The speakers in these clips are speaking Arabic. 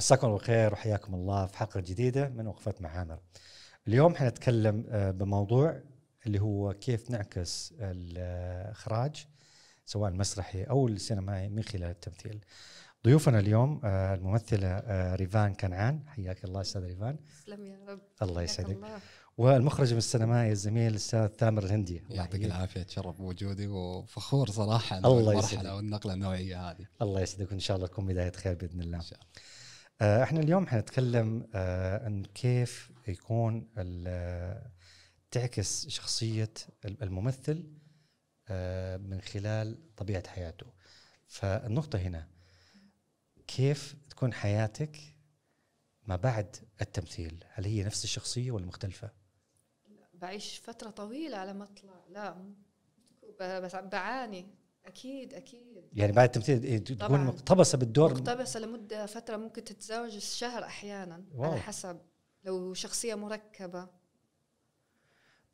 مساكم بالخير وحياكم الله في حلقة جديدة من وقفات مع عامر. اليوم حنتكلم بموضوع اللي هو كيف نعكس الإخراج سواء المسرحي أو السينمائي من خلال التمثيل. ضيوفنا اليوم الممثلة ريفان كنعان، حياك الله أستاذ ريفان. تسلم يا رب. الله يسعدك. والمخرج السينمائي الزميل الأستاذ ثامر الهندي. يعطيك العافية، تشرف بوجودي وفخور صراحة بالمرحلة والنقلة النوعية هذه. الله يسعدك، وإن شاء الله تكون بداية خير بإذن الله. إن شاء الله. احنا اليوم حنتكلم عن كيف يكون تعكس شخصية الممثل من خلال طبيعة حياته. فالنقطة هنا كيف تكون حياتك ما بعد التمثيل؟ هل هي نفس الشخصية ولا مختلفة؟ بعيش فترة طويلة على ما اطلع، لا بس بعاني اكيد يعني بعد التمثيل تكون مقتبسه بالدور، مقتبسه لمده فتره، ممكن تتزوج الشهر احيانا. واو. على حسب لو شخصيه مركبه.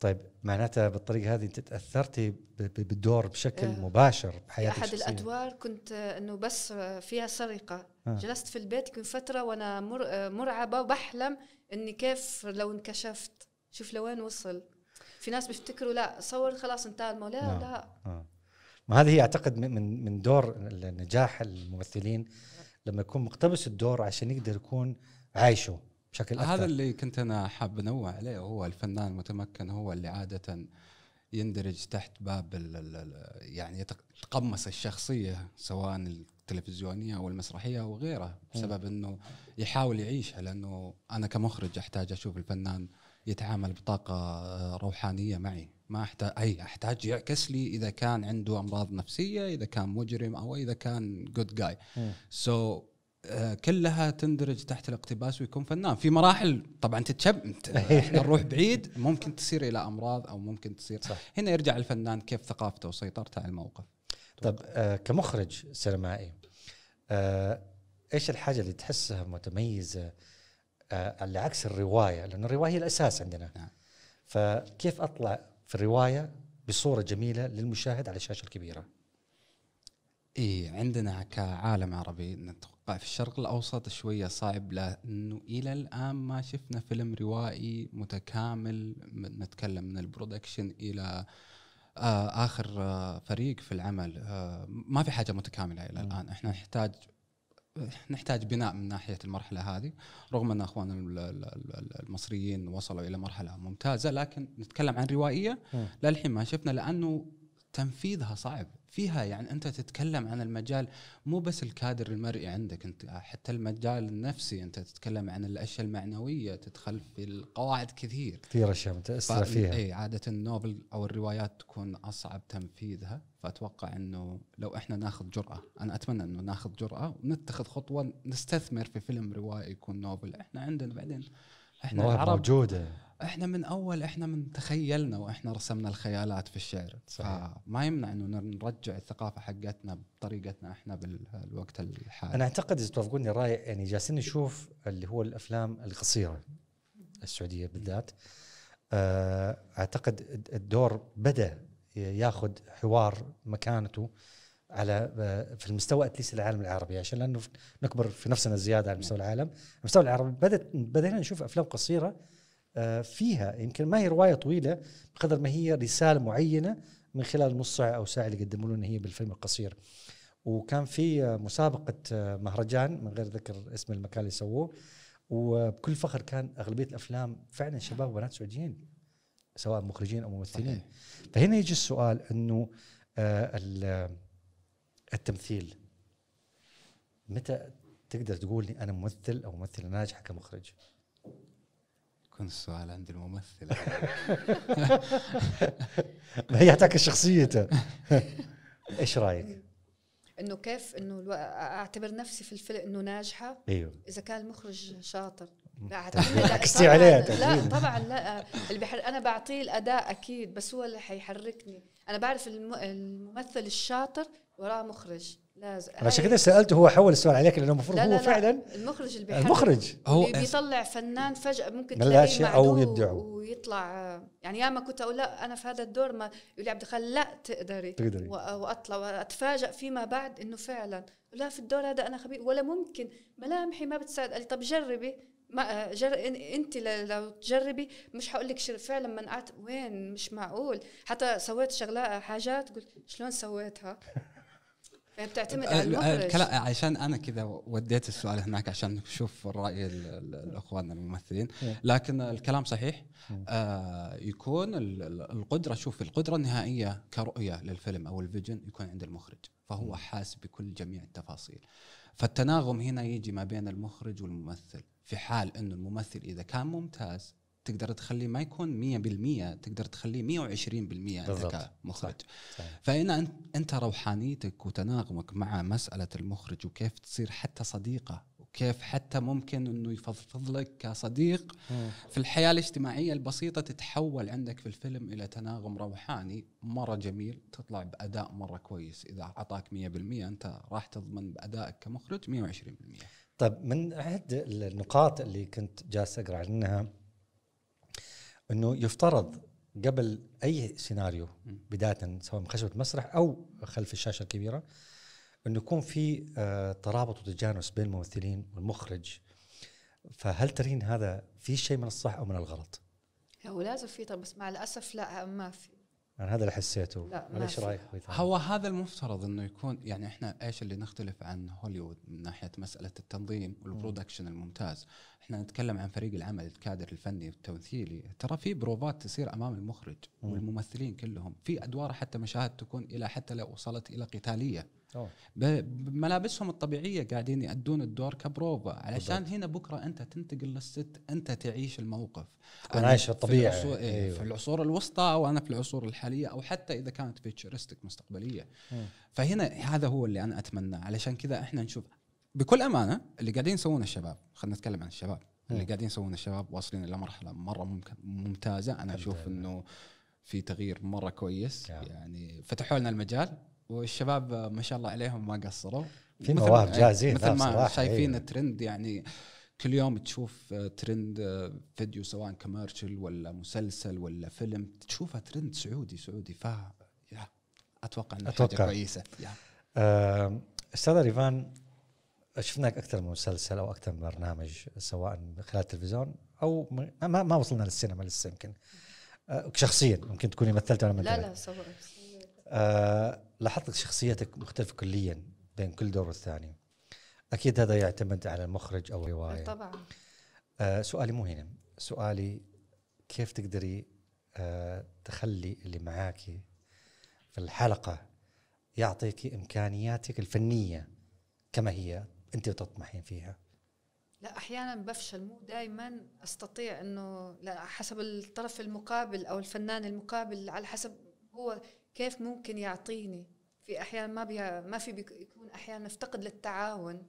طيب معناتها بالطريقه هذه انت تاثرتي بالدور بشكل مباشر بحياتك. احد الادوار كنت انه بس فيها سرقه، جلست في البيت كل فتره وانا مرعبه وبحلم اني كيف لو انكشفت، شوف لوين وصل. في ناس بيفتكروا لا صور خلاص انتهى الموضوع، لا ما هذه هي اعتقد من دور نجاح الممثلين لما يكون مقتبس الدور عشان يقدر يكون عايشه بشكل اكثر. هذا اللي كنت انا حاب انوه عليه، هو الفنان المتمكن هو اللي عاده يندرج تحت باب يعني يتقمص الشخصيه سواء التلفزيونيه او المسرحيه او غيرها، بسبب انه يحاول يعيشها. لانه انا كمخرج احتاج اشوف الفنان يتعامل بطاقه روحانيه معي، ما احتاج يعكس لي اذا كان عنده امراض نفسيه، اذا كان مجرم، او اذا كان جود جاي. سو كلها تندرج تحت الاقتباس، ويكون فنان في مراحل طبعا احنا نروح بعيد، ممكن تصير الى امراض او ممكن تصير صح. هنا يرجع الفنان كيف ثقافته وسيطرته على الموقف. طب كمخرج سينمائي ايش الحاجه اللي تحسها متميزه على عكس الروايه؟ لانه الروايه هي الاساس عندنا. فكيف اطلع في الرواية بصورة جميلة للمشاهد على الشاشة الكبيرة؟ إيه، عندنا كعالم عربي نتوقع في الشرق الأوسط شوية صعب، لأنه إلى الآن ما شفنا فيلم روائي متكامل. نتكلم من البرودكشن إلى آخر فريق في العمل، ما في حاجة متكاملة إلى الآن. إحنا نحتاج بناء من ناحية المرحلة هذه، رغم أن أخواننا المصريين وصلوا إلى مرحلة ممتازة، لكن نتكلم عن روائية للحين ما شفنا، لأنه تنفيذها صعب. فيها يعني أنت تتكلم عن المجال، مو بس الكادر المرئي عندك أنت، حتى المجال النفسي أنت تتكلم عن الأشياء المعنوية، تدخل في القواعد كثير أشياء متأثرة فيها. أي عادة النوفل أو الروايات تكون أصعب تنفيذها. فأتوقع أنه لو إحنا ناخذ جرأة، أنا أتمنى أنه ناخذ جرأة ونتخذ خطوة نستثمر في فيلم روائي يكون نوفل. إحنا عندنا بعدين إحنا العرب موجودة، احنا من اول احنا من تخيلنا واحنا رسمنا الخيالات في الشعر. ما يمنع انه نرجع الثقافه حقتنا بطريقتنا احنا بالوقت الحالي. انا اعتقد اذا توافقوني الراي، يعني جالسين نشوف اللي هو الافلام القصيره السعوديه بالذات، اعتقد الدور بدا ياخذ حوار مكانته على في المستوى اتليس العالم العربي، عشان لانه نكبر في نفسنا زياده على مستوى العالم. المستوى العربي بدينا نشوف افلام قصيره فيها يمكن ما هي رواية طويلة بقدر ما هي رسالة معينة من خلال نص ساعة أو ساعة اللي قدموا لنا هي بالفيلم القصير. وكان في مسابقة مهرجان من غير ذكر اسم المكان اللي سووه، وبكل فخر كان أغلبية الأفلام فعلا شباب وبنات سعوديين سواء مخرجين أو ممثلين. فهنا يجي السؤال أنه التمثيل متى تقدر تقول لي أنا ممثل أو ممثلة ناجحة كمخرج؟ كنت السؤال عند الممثلة. ما هي تعكس شخصيته. ايش رايك؟ انه كيف انه اعتبر نفسي في الفيلم انه ناجحه؟ ايوه، اذا كان المخرج شاطر. لا عكستي عليه. لا طبعا، لا انا بعطيه الاداء اكيد، بس هو اللي حيحركني. انا بعرف الممثل الشاطر وراه مخرج، لازم. عشان كذا سألته، هو حول السؤال عليك لأنه المفروض هو فعلا المخرج اللي المخرج هو بيطلع فنان فجأة ممكن تلاقيه معدوم ويطلع. يعني ياما كنت أقول لا أنا في هذا الدور، ما يقول لي عبد الله لا تقدري وأطلع، وأتفاجأ فيما بعد إنه فعلا لا في الدور هذا أنا خبير ولا ممكن، ملامحي ما بتساعد. قال لي طب جربي، ما انت لو تجربي مش هقول لك فعلا منعت وين، مش معقول. حتى سويت شغلات حاجات قلت شلون سويتها، بتعتمد على المخرج. عشان انا كذا وديت السؤال هناك عشان نشوف راي الاخوان الممثلين، لكن الكلام صحيح. يكون القدره، شوف القدره النهائيه كرؤيه للفيلم او الفيجن يكون عند المخرج، فهو حاسب بكل جميع التفاصيل. فالتناغم هنا يجي ما بين المخرج والممثل، في حال انه الممثل اذا كان ممتاز تقدر تخليه ما يكون 100%، تقدر تخليه 120% انت كمخرج. فهنا انت روحانيتك وتناغمك مع مساله المخرج، وكيف تصير حتى صديقه، وكيف حتى ممكن انه يفضفض لك كصديق في الحياه الاجتماعيه البسيطه، تتحول عندك في الفيلم الى تناغم روحاني مره جميل، تطلع باداء مره كويس. اذا اعطاك 100% انت راح تضمن بادائك كمخرج 120%. طيب، من احد النقاط اللي كنت جالس اقرا عنها انه يفترض قبل اي سيناريو بدايه، سواء من خشبه مسرح او خلف الشاشه الكبيره، انه يكون في ترابط وتجانس بين الممثلين والمخرج. فهل ترين هذا في شيء من الصح او من الغلط؟ هو لازم في، بس مع الاسف لا ما في. انا هذا اللي حسيته. ليش رايك؟ هو هذا المفترض انه يكون. يعني احنا ايش اللي نختلف عن هوليوود من ناحيه مساله التنظيم والبرودكشن الممتاز؟ احنا نتكلم عن فريق العمل، الكادر الفني والتمثيلي، ترى في بروفات تصير امام المخرج والممثلين كلهم في ادوار، حتى مشاهد تكون الى حتى لو وصلت الى قتاليه بملابسهم الطبيعيه قاعدين يأدون الدور كبروفه، علشان بالضبط. هنا بكره انت تنتقل للست، انت تعيش الموقف، انا عايش الطبيعه في العصور الوسطى وانا في العصور الحاليه، او حتى اذا كانت فيتشرستك مستقبليه. فهنا هذا هو اللي انا اتمناه. علشان كذا احنا نشوف بكل امانه اللي قاعدين يسوونه الشباب، خلينا نتكلم عن الشباب اللي قاعدين يسوونه الشباب، واصلين الى مرحله مره ممتازه. انا اشوف انه في تغيير مره كويس، يعني فتحوا لنا المجال، والشباب ما شاء الله عليهم ما قصروا، في مواهب جاهزين. مثل ما شايفين الترند، يعني كل يوم تشوف ترند فيديو سواء كوميرشال ولا مسلسل ولا فيلم، تشوفه ترند سعودي. ف اتوقع انه حاجه كويسه. استاذ ريفان، شفناك اكثر من مسلسل او اكثر من برنامج، سواء خلال التلفزيون او ما وصلنا للسينما لسه. يمكن شخصيا ممكن تكوني مثلت ولا ما انتبهت؟ لا صبر. لاحظت شخصيتك مختلفة كليا بين كل دور والثاني. أكيد هذا يعتمد على المخرج أو الرواية طبعا. سؤالي مو هنا، سؤالي كيف تقدري تخلي اللي معاكي في الحلقة يعطيكي إمكانياتك الفنية كما هي أنت تطمحين فيها؟ لا، أحيانا بفشل، مو دائما أستطيع. إنه حسب الطرف المقابل أو الفنان المقابل، على حسب هو كيف ممكن يعطيني. في احيان ما يكون احيانا نفتقد للتعاون.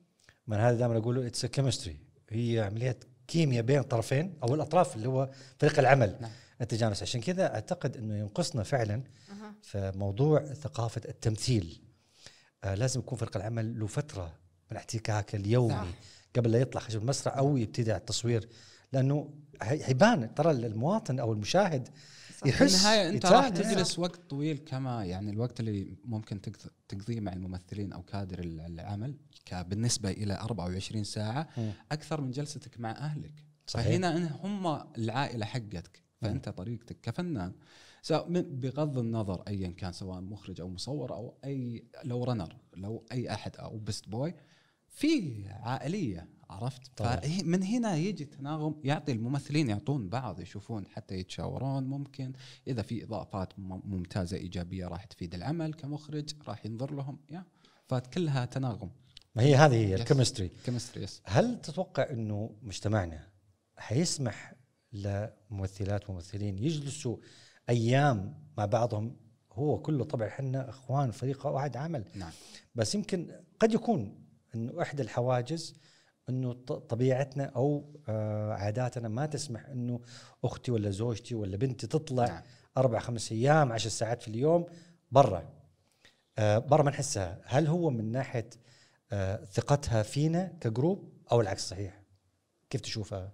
من هذا دائما اقوله اتس كيمستري، هي عمليه كيمياء بين الطرفين او الاطراف اللي هو فريق العمل. نعم. التجانس. عشان كذا اعتقد انه ينقصنا فعلا في موضوع ثقافه التمثيل. لازم يكون فريق العمل له فتره من احتكاك اليومي. نعم. قبل لا يطلع خشب المسرح او يبتدع التصوير، لانه حيبان ترى المواطن او المشاهد يحس. النهاية انت راح تجلس وقت طويل، كما يعني الوقت اللي ممكن تقضيه مع الممثلين او كادر العمل بالنسبه الى 24 ساعه اكثر من جلستك مع اهلك. صحيح. فهنا هم العائله حقتك، فانت طريقتك كفنان بغض النظر ايا كان، سواء مخرج او مصور او اي لو رنر لو اي احد او بيست بوي، في عائليه. عرفت؟ فمن هنا يجي التناغم، يعطي الممثلين يعطون بعض، يشوفون حتى يتشاورون. ممكن إذا في إضافات ممتازة إيجابية راح تفيد العمل كمخرج، راح ينظر لهم. فكلها تناغم. ما هي هذه هي الكيمستري. هل تتوقع إنه مجتمعنا حيسمح لممثلات وممثلين يجلسوا أيام مع بعضهم؟ هو كله طبعا حنا إخوان، فريق واحد عمل. نعم. بس يمكن قد يكون إنه إحدى الحواجز انه طبيعتنا او عاداتنا ما تسمح انه اختي ولا زوجتي ولا بنتي تطلع 4-5 ايام 10 ساعات في اليوم برا. برا ما نحسها. هل هو من ناحيه ثقتها فينا كجروب او العكس صحيح؟ كيف تشوفها؟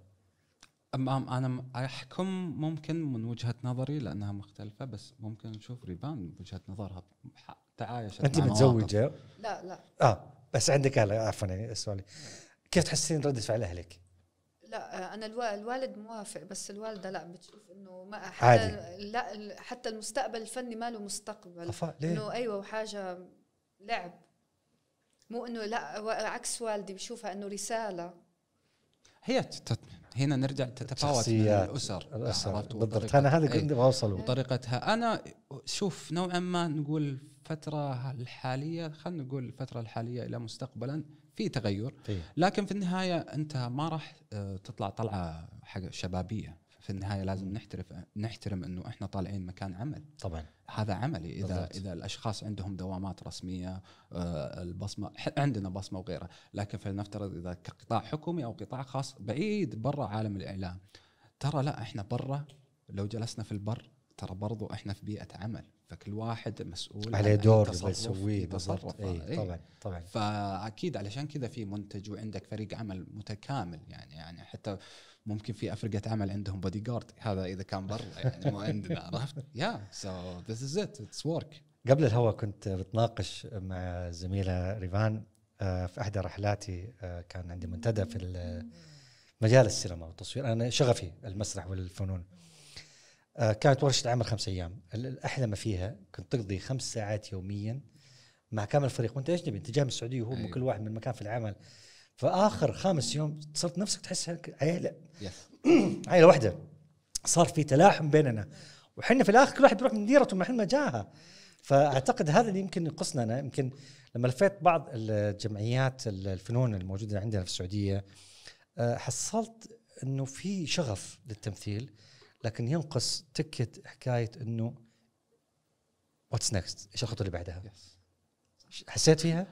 انا احكم ممكن من وجهه نظري لانها مختلفه، بس ممكن نشوف ريفان من وجهه نظرها تعايشت. انت متزوجه؟ لا لا. بس عندك اهل، عفوا يعني سؤالي كيف تحسين رده فعل اهلك؟ لا انا الوالد موافق، بس الوالده لا، بتشوف انه ما حتى لا حتى المستقبل الفني ما له مستقبل، انه ايوه وحاجه لعب، مو انه لا. عكس والدي بشوفها انه رساله. هي هنا نرجع تتفاوت من الاسر بالضبط. انا هذا كنت بوصله وطريقتها. انا شوف نوعا ما نقول الفتره الحاليه، خلينا نقول الفتره الحاليه الى مستقبلا في تغير، لكن في النهايه انت ما راح تطلع طلعه حق شبابيه. في النهايه لازم نحترم انه احنا طالعين مكان عمل، طبعا هذا عملي. اذا بالضبط. اذا الاشخاص عندهم دوامات رسميه، البصمه عندنا بصمه وغيرها، لكن فلنفترض اذا كقطاع حكومي او قطاع خاص بعيد برا عالم الاعلام، ترى لا احنا برا لو جلسنا في البر ترى برضو احنا في بيئه عمل، فكل واحد مسؤول على دور يسويه تصرف. طبعا طبعا. فاكيد علشان كذا في منتج وعندك فريق عمل متكامل، يعني حتى ممكن في افرقه عمل عندهم بودي جارد، هذا اذا كان برا يعني مو عندنا. عرفت؟ يا سو ذس از اتس ورك. قبل الهوا كنت بتناقش مع زميله ريفان في احدى رحلاتي، كان عندي منتدى في مجال السينما والتصوير، انا شغفي المسرح والفنون. كانت ورشه عمل 5 أيام، الاحلى ما فيها كنت تقضي 5 ساعات يوميا مع كامل الفريق، وانت اجنبي، انت جاي من السعوديه وهو كل واحد من مكان في العمل. فاخر 5 يوم صرت نفسك تحس عيله عيله واحده، صار في تلاحم بيننا، وحنا في الاخر كل واحد بيروح من ديرته من حين ما جاها. فاعتقد هذا اللي يمكن ينقصنا. انا يمكن لما لفيت بعض الجمعيات الفنون الموجوده عندنا في السعوديه، حصلت انه في شغف للتمثيل، لكن ينقص تكت حكايه انه واتس نكست، ايش الخطوه اللي بعدها؟ حسيت فيها؟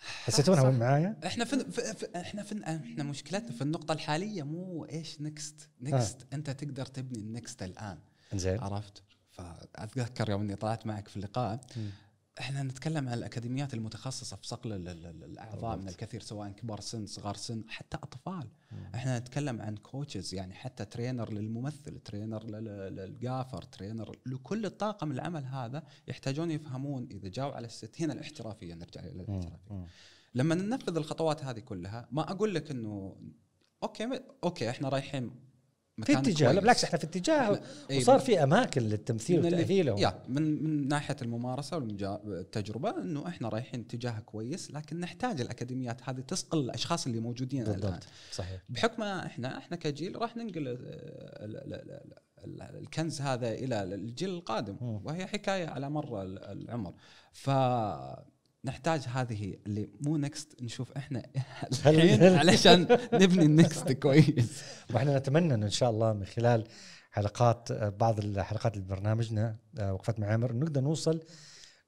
حسيتونها معايا؟ احنا احنا مشكلتنا في النقطه الحاليه، مو ايش نكست. نكست انت تقدر تبني النكست الان. زين. عرفت؟ فاتذكر يوم اني طلعت معك في اللقاء، احنا نتكلم عن الاكاديميات المتخصصه في صقل الاعضاء من الكثير، سواء كبار سن صغار سن حتى اطفال. احنا نتكلم عن كوتشز، يعني حتى ترينر للممثل، ترينر للقافر، ترينر لكل الطاقم العمل. هذا يحتاجون يفهمون اذا جاوا على الستين الاحترافيه. نرجع الى الاحترافيه لما ننفذ الخطوات هذه كلها. ما اقول لك انه اوكي احنا رايحين في اتجاه، لا بالعكس احنا في اتجاه، وصار في اماكن للتمثيل وتاهيله من ناحيه الممارسه والتجربه، انه احنا رايحين اتجاه كويس، لكن نحتاج الاكاديميات هذه تسقل الاشخاص اللي موجودين الان. صحيح. بحكم احنا كجيل راح ننقل الكنز هذا الى الجيل القادم، وهي حكايه على مر العمر. ف نحتاج هذه اللي مو نكست، نشوف احنا الحين علشان نبني النكست كويس. واحنا نتمنى ان شاء الله من خلال حلقات بعض الحلقات اللي برنامجنا وقفات مع عامر نقدر نوصل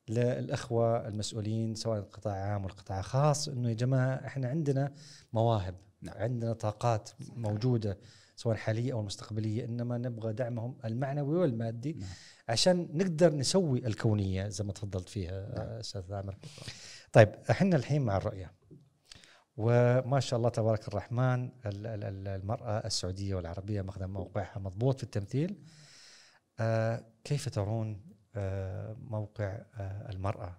للاخوه المسؤولين سواء قطاع عام والقطاع خاص، انه يا جماعه احنا عندنا مواهب، عندنا طاقات موجوده سواء حاليه او مستقبليه، انما نبغى دعمهم المعنوي والمادي عشان نقدر نسوي الكونيه زي ما تفضلت فيها استاذ ثامر. طيب احنا الحين مع الرؤيه، وما شاء الله تبارك الرحمن المراه السعوديه والعربيه ماخذه موقعها مضبوط في التمثيل. كيف ترون موقع المراه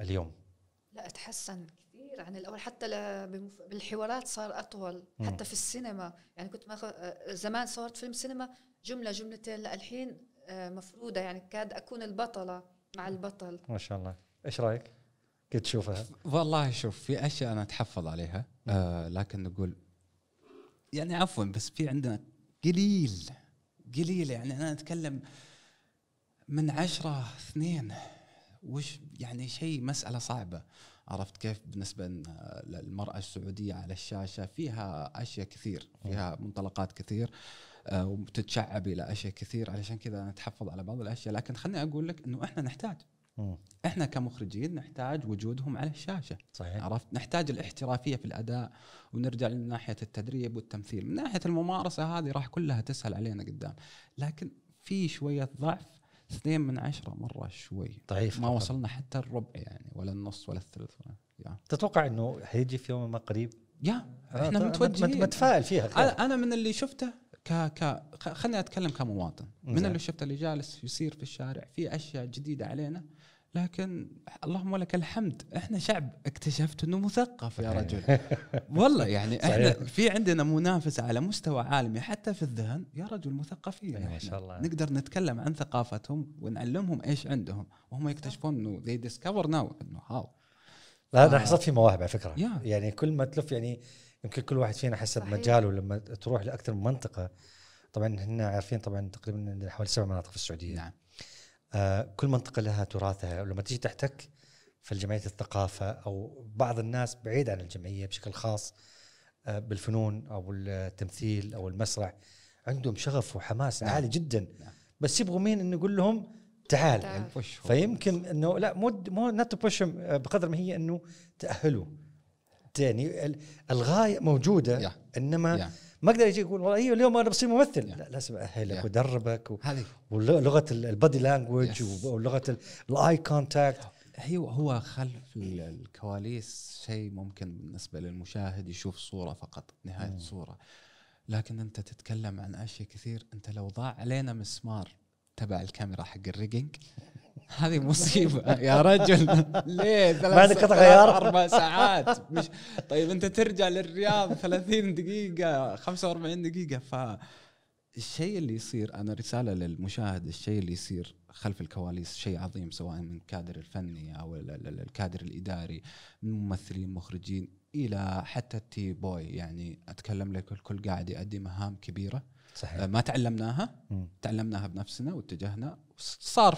اليوم؟ لا تحسن عن الأول، حتى بالحوارات صار أطول، حتى في السينما. يعني كنت ماخذ زمان صورت فيلم سينما جملة جملتين، لا الحين مفروضة، يعني كاد أكون البطلة مع البطل. ما شاء الله. إيش رأيك؟ كنت تشوفها؟ والله شوف، في أشياء أنا أتحفظ عليها، لكن نقول يعني عفوا، بس في عندنا قليل. يعني أنا أتكلم من 10 2، وش يعني شيء مسألة صعبة. عرفت كيف؟ بالنسبة للمرأة السعودية على الشاشة فيها أشياء كثير، فيها منطلقات كثير، وتتشعب إلى أشياء كثير، علشان كذا نتحفظ على بعض الأشياء. لكن خلني أقول لك إنه إحنا نحتاج، إحنا كمخرجين نحتاج وجودهم على الشاشة. صحيح. عرفت؟ نحتاج الاحترافية في الأداء، ونرجع من ناحية التدريب والتمثيل. من ناحية الممارسة هذه راح كلها تسهل علينا قدام، لكن في شوية ضعف 2 من 10 مرة شوي ضعيف، ما وصلنا حتى الربع يعني، ولا النص ولا الثلث يعني. تتوقع انه هيجي في يوم ما قريب؟ يا احنا متوجهين، متفائل فيها كده. انا من اللي شفته خلني اتكلم كمواطن، من اللي شفته اللي جالس يصير في الشارع في اشياء جديدة علينا، لكن اللهم لك الحمد احنا شعب اكتشفت انه مثقف يا رجل والله يعني احنا في عندنا منافسه على مستوى عالمي حتى في الذهن يا رجل، مثقفين ما شاء الله، نقدر نتكلم عن ثقافتهم ونعلمهم ايش عندهم وهم يكتشفون انه they discover now انه هاو. لا انا حصلت في مواهب على فكره يعني كل ما تلف يعني، يمكن كل واحد فينا حسب مجاله، لما تروح لاكثر من منطقه طبعا احنا عارفين طبعا تقريبا حوالي 7 مناطق في السعوديه. نعم. كل منطقة لها تراثها، ولما تيجي تحتك في الجمعية الثقافة أو بعض الناس بعيد عن الجمعية بشكل خاص بالفنون أو التمثيل أو المسرح عندهم شغف وحماس عالي جدا، بس يبغوا مين إنه يقول لهم تعال يعني. فيمكن إنه لا مو نتبوشهم بقدر ما هي إنه تأهلوا تاني، الغاية موجودة إنما ما اقدر يجي يقول والله ايوه اليوم انا بصير ممثل، لا لازم اهلك وادربك ولغه البادي لانجوج ولغه الاي كونتاكت. ايوه هو خلف الكواليس شيء ممكن بالنسبه للمشاهد يشوف صوره فقط نهايه صوره، لكن انت تتكلم عن اشياء كثير. انت لو ضاع علينا مسمار تبع الكاميرا حق الريجنج هذه مصيبه يا رجل، ليه 3 4 ساعات مش طيب، انت ترجع للرياض 30 دقيقه 45 دقيقه. فالشيء اللي يصير، انا رساله للمشاهد، الشيء اللي يصير خلف الكواليس شيء عظيم، سواء من الكادر الفني او الكادر الاداري، من ممثلين مخرجين الى حتى التي بوي. يعني اتكلم لك الكل قاعد يؤدي مهام كبيره صحيح. ما تعلمناها، تعلمناها بنفسنا واتجهنا، صار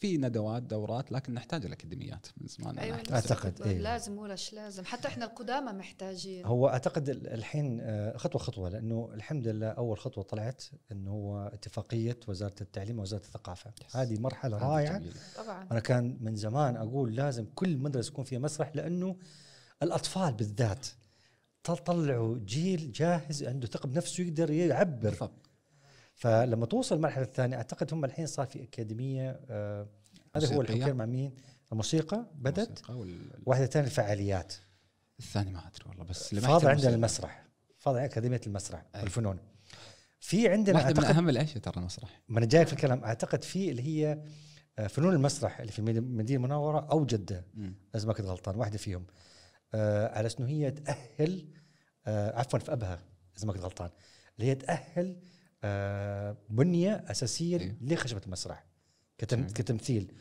في ندوات دورات، لكن نحتاج الاكاديميات من زمان. أيوة اعتقد لازم ولاش لازم، حتى احنا القدامى محتاجين. هو اعتقد الحين خطوه خطوه، لانه الحمد لله اول خطوه طلعت انه هو اتفاقيه وزاره التعليم ووزاره الثقافه، هذه مرحله رائعه طبعا. انا كان من زمان اقول لازم كل مدرسه يكون فيها مسرح، لانه الاطفال بالذات تطلعوا جيل جاهز عنده ثقة بنفسه يقدر يعبر بالضبط. فلما توصل المرحلة الثانية أعتقد هم الحين صار في أكاديمية هذا هو الحكي مع مين؟ الموسيقى بدت، واحدة ثانية الفعاليات، الثاني ما أدري والله، بس فاضل عندنا المسرح، فاضل أكاديمية المسرح والفنون. في عندنا واحدة من أهم الأشياء ترى المسرح، ما أنا جاي في الكلام. أعتقد في اللي هي فنون المسرح اللي في المدينة المنورة أو جدة، لازم ما كنت غلطان، واحدة فيهم على شنو هي تأهل، عفوا في أبها إذا ما كنت غلطان، اللي هي تأهل بنية أساسية لخشبة المسرح كتمثيل.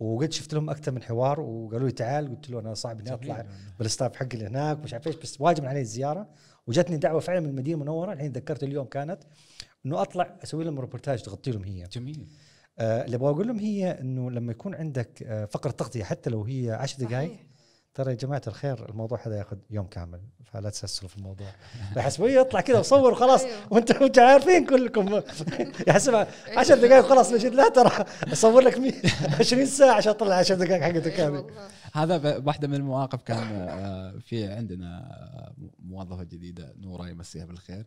وقد شفت لهم أكثر من حوار وقالوا لي تعال، قلت له أنا صعب إني أطلع بالستاف حق اللي هناك مش عارف إيش، بس واجب علي الزيارة. وجتني دعوة فعلا من المدينة المنورة، الحين ذكرت اليوم كانت إنه أطلع أسوي لهم ريبورتاج تغطي لهم هي. جميل. اللي أبغى أقول لهم هي إنه لما يكون عندك فقرة تغطية حتى لو هي 10 دقائق، ترى يا جماعة الخير الموضوع هذا ياخذ يوم كامل، فلا تسهلوا في الموضوع. يحسبوا يطلع كذا وصور وخلاص وانتوا عارفين كلكم، يحسبها 10 دقائق خلاص مشيت. لا ترى اصور لك 20 ساعة عشان اطلع 10 دقائق حقتك كامل. هذا واحدة من المواقف، كان في عندنا موظفة جديدة نورة يمسيها بالخير،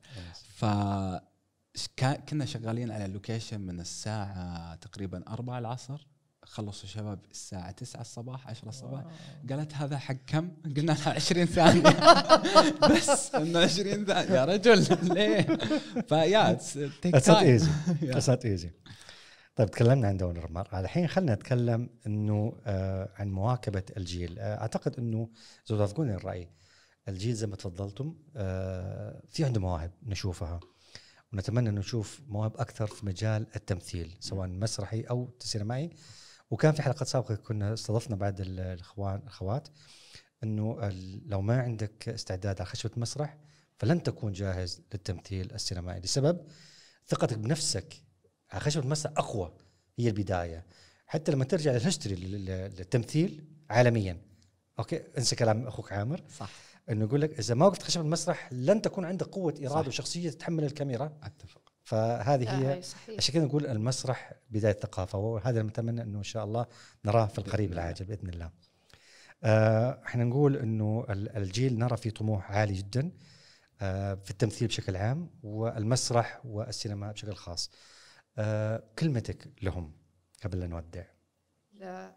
فكنا شغالين على اللوكيشن من الساعة تقريبا 4 العصر، خلصوا الشباب الساعة 9 الصباح 10 الصباح. قالت هذا حق كم؟ قلنا لها 20 ثانية بس، إنه 20 ثانية يا رجل ليه؟ فيا صارت إيزي. طيب تكلمنا عن دور الرمار، الحين خلنا نتكلم إنه عن مواكبة الجيل. أعتقد إنه إذا توافقوني الرأي، الجيل زي ما تفضلتم في عنده مواهب نشوفها، ونتمنى إنه نشوف مواهب أكثر في مجال التمثيل سواء مسرحي أو سينمائي. وكان في حلقات سابقة كنا استضفنا بعد الإخوان الأخوات أنه لو ما عندك استعداد على خشبة مسرح فلن تكون جاهز للتمثيل السينمائي، لسبب ثقتك بنفسك على خشبة مسرح أقوى، هي البداية. حتى لما ترجع للهستوري للتمثيل عالميا، أوكي انسى كلام أخوك عامر صح، أنه يقول لك إذا ما وقفت خشبة مسرح لن تكون عندك قوة إرادة صح. وشخصية تتحمل الكاميرا. أتفق. فهذه هي عشان كذا نقول المسرح بداية الثقافة، وهذا اللي نتمنى انه ان شاء الله نراه في القريب العاجل باذن الله. احنا نقول انه الجيل نرى فيه طموح عالي جدا في التمثيل بشكل عام والمسرح والسينما بشكل خاص. كلمتك لهم قبل أن نودع. لا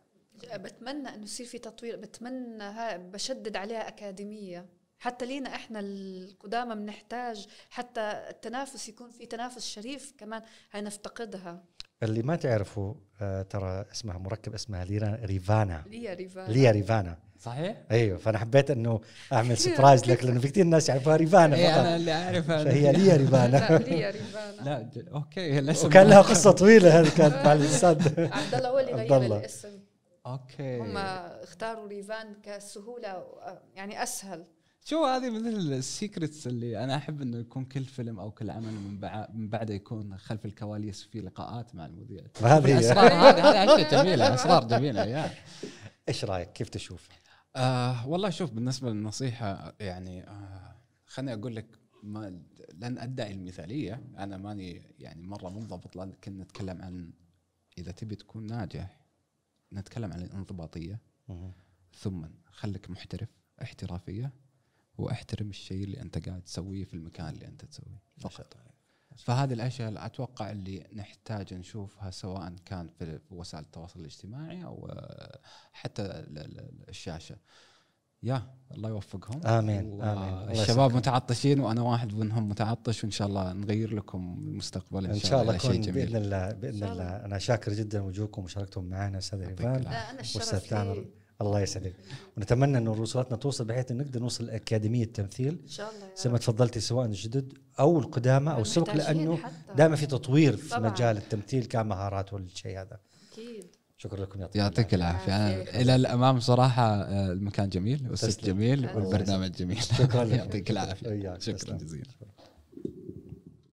بتمنى أنه يصير في تطوير، بتمنى، بشدد عليها أكاديمية حتى لينا إحنا القدامى، بنحتاج حتى التنافس يكون في تنافس شريف كمان، هاي نفتقدها. اللي ما تعرفوا ترى اسمها مركب، اسمها ليا ريفانا صحيح؟ ايوه، فانا حبيت انه اعمل سبرايز لك لانه في كثير ناس يعرفوها ريفانا فقط. انا اللي اعرفها فهي ليا ريفانا. لا ليا ريفانا لا اوكي، وكان لها قصه طويله هذه كانت مع الأستاذ عبد الله هو اللي غير الاسم. اوكي هم اختاروا ريفان كسهوله يعني اسهل. شو هذه مثل السيكريتس اللي انا احب انه يكون كل فيلم او كل عمل من بعده يكون خلف الكواليس في لقاءات مع المذيع. هذه اشياء جميله، اسرار جميله. يا ايش رايك، كيف تشوف؟ والله شوف، بالنسبه للنصيحه يعني خلني اقول لك، ما لن ادعي المثاليه، انا ماني يعني مره منضبط، لكن نتكلم عن اذا تبي تكون ناجح نتكلم عن الانضباطيه، ثم خليك محترف، احترافيه، واحترم الشيء اللي انت قاعد تسويه في المكان اللي انت تسويه فقط. فهذه الاشياء اتوقع اللي نحتاج نشوفها سواء كان في وسائل التواصل الاجتماعي او حتى الشاشه. يا الله يوفقهم، امين امين. الشباب متعطشين وانا واحد منهم متعطش، وان شاء الله نغير لكم المستقبل ان شاء الله شيء جميل باذن الله. باذن الله. انا شاكر جدا وجودكم ومشاركتكم معنا استاذ ريفان واستاذ ثامر، الله يسعدك، ونتمنى انه رسالتنا توصل بحيث انه نقدر نوصل لاكاديميه التمثيل ان شاء الله، زي ما تفضلتي سواء الجدد او القدامى او السبق، لانه دائما في تطوير في مجال التمثيل كمهارات والشيء هذا. اكيد. شكرا لكم، يعطيك العافيه. انا الى الامام صراحه، المكان جميل والست جميل والبرنامج جميل. شكرا لك، يعطيك العافيه. شكرا جزيلا.